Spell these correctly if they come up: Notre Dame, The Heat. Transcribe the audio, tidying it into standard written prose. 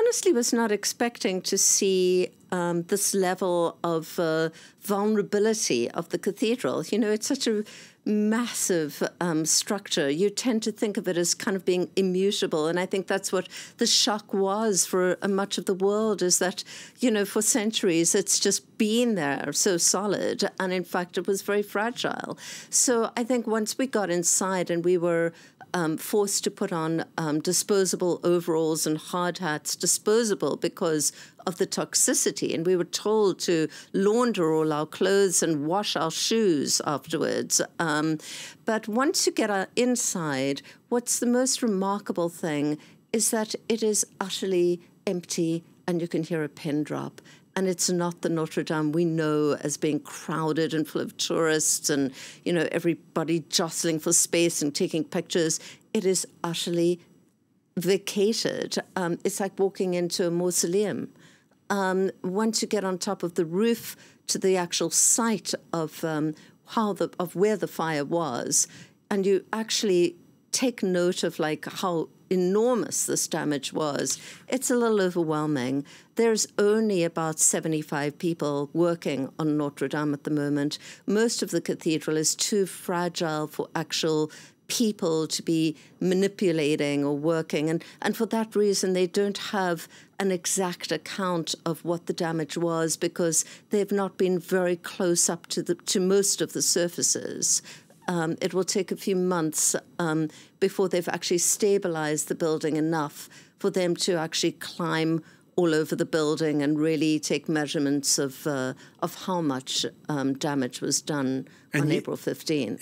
honestly was not expecting to see this level of vulnerability of the cathedral. You know, it's such a massive structure. You tend to think of it as kind of being immutable, and I think that's what the shock was for much of the world, is that, you know, for centuries it's just been there so solid, and in fact it was very fragile. So I think once we got inside and we were forced to put on disposable overalls and hard hats, disposable because of the toxicity, and we were told to launder all our clothes and wash our shoes afterwards. But once you get inside, what's the most remarkable thing is that it is utterly empty, and you can hear a pin drop. And it's not the Notre Dame we know as being crowded and full of tourists and, you know, everybody jostling for space and taking pictures. It is utterly vacated. It's like walking into a mausoleum. Once you get on top of the roof to the actual site of where the fire was, and you actually take note of like how enormous this damage was, it's a little overwhelming. There's only about 75 people working on Notre Dame at the moment. Most of the cathedral is too fragile for actual people to be manipulating or working. And for that reason, they don't have an exact account of what the damage was, because they've not been very close up to most of the surfaces. It will take a few months before they've actually stabilized the building enough for them to actually climb all over the building and really take measurements of how much damage was done on April 15th.